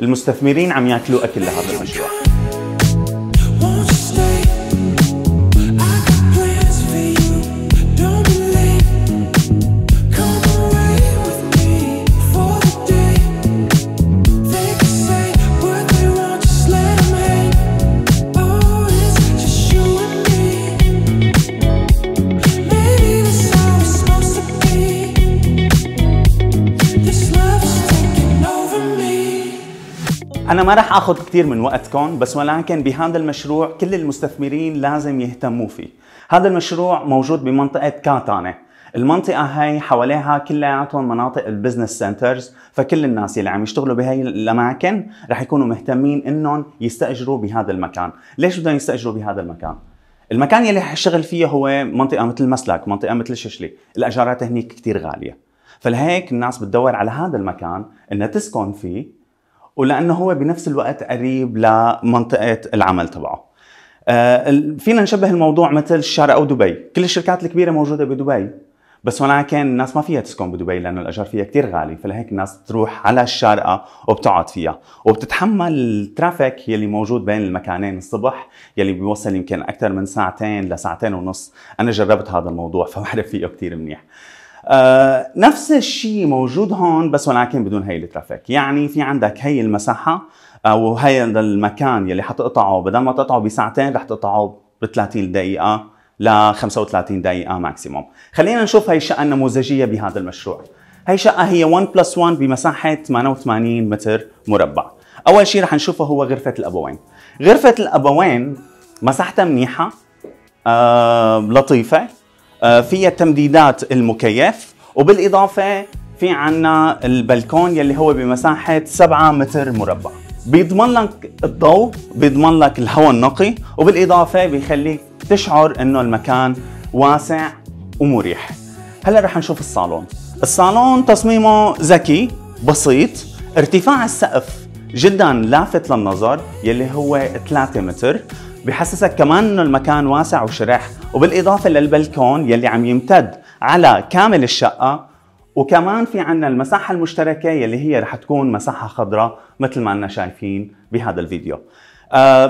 المستثمرين عم ياكلوا أكل لهذا المشروع. أنا ما راح آخذ كثير من وقتكم، بس ولكن بهذا المشروع كل المستثمرين لازم يهتموا فيه. هذا المشروع موجود بمنطقة كايت هانة. المنطقة هاي حواليها كلياتهم مناطق البزنس سنترز، فكل الناس اللي عم يشتغلوا بهاي الأماكن راح يكونوا مهتمين إنهم يستأجروا بهذا المكان. ليش بدهم يستأجروا بهذا المكان؟ المكان يلي رح يشتغل فيه هو منطقة مثل مسلك، منطقة مثل ششلي، الأجارات هنيك كثير غالية. فلهيك الناس بتدور على هذا المكان إنها تسكن فيه، ولأنه هو بنفس الوقت قريب لمنطقة العمل تبعه. فينا نشبه الموضوع مثل الشارقة ودبي، كل الشركات الكبيرة موجودة بدبي، بس ولكن الناس ما فيها تسكن بدبي لأنه الأجار فيها كتير غالي، فلهيك الناس بتروح على الشارقة وبتقعد فيها، وبتتحمل الترافيك يلي موجود بين المكانين الصبح، يلي بيوصل يمكن أكثر من ساعتين لساعتين ونص. أنا جربت هذا الموضوع فبعرف فيه كتير منيح. نفس الشيء موجود هون، بس ولكن بدون هي الترافيك. يعني في عندك هي المساحة أو هذا المكان يلي حتقطعه، بدل ما تقطعه بساعتين رح تقطعه ب 30 دقيقة ل 35 دقيقة ماكسيموم. خلينا نشوف هي الشقة النموذجية بهذا المشروع. هي شقة هي 1+1 بمساحة 88 متر مربع. أول شيء رح نشوفه هو غرفة الأبوين. غرفة الأبوين مساحتها منيحة، لطيفة، فيها تمديدات المكيف، وبالإضافة في عنا البلكون يلي هو بمساحة 7 متر مربع. بيضمن لك الضوء، بيضمن لك الهواء النقي، وبالإضافة بيخليك تشعر إنه المكان واسع ومريح. هلا رح نشوف الصالون. الصالون تصميمه ذكي بسيط، ارتفاع السقف جدا لافت للنظر يلي هو 3 متر، بحسسك كمان انه المكان واسع وشرح، وبالاضافه للبلكون يلي عم يمتد على كامل الشقه، وكمان في عنا المساحه المشتركه يلي هي رح تكون مساحه خضراء مثل ما اننا شايفين بهذا الفيديو.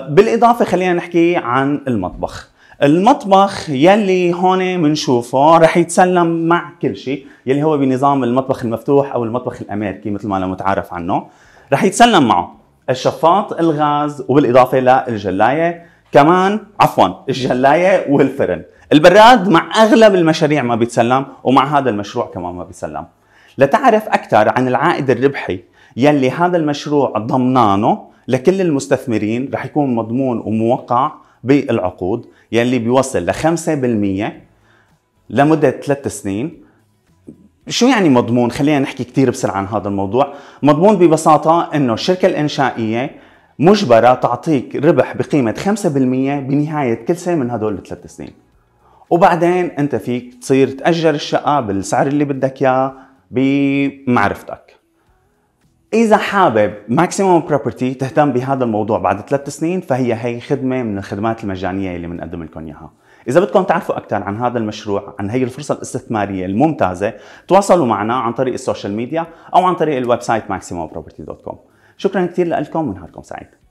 بالاضافه خلينا نحكي عن المطبخ. المطبخ يلي هون بنشوفه رح يتسلم مع كل شيء، يلي هو بنظام المطبخ المفتوح او المطبخ الامريكي مثل ما انا متعارف عنه. رح يتسلم معه الشفاط، الغاز، وبالاضافه للجلايه كمان، الجلاية والفرن. البراد مع أغلب المشاريع ما بيتسلم، ومع هذا المشروع كمان ما بيتسلم. لتعرف أكثر عن العائد الربحي يلي هذا المشروع ضمنانه لكل المستثمرين، رح يكون مضمون وموقع بالعقود يلي بيوصل ل 5% لمدة 3 سنين. شو يعني مضمون؟ خلينا نحكي كتير بسرعة عن هذا الموضوع. مضمون ببساطة إنه الشركة الإنشائية مجبرة تعطيك ربح بقيمة 5% بنهاية كل سنة من هدول ال3 سنين، وبعدين أنت فيك تصير تأجر الشقة بالسعر اللي بدك إياه بمعرفتك. إذا حابب Maximum Property تهتم بهذا الموضوع بعد 3 سنين، فهي هي خدمة من الخدمات المجانية اللي بنقدم لكم إياها. إذا بدكم تعرفوا أكثر عن هذا المشروع، عن هي الفرصة الاستثمارية الممتازة، تواصلوا معنا عن طريق السوشيال ميديا أو عن طريق الويب سايت maximumproperty.com. شكرا كثير لكم ونهاركم سعيد.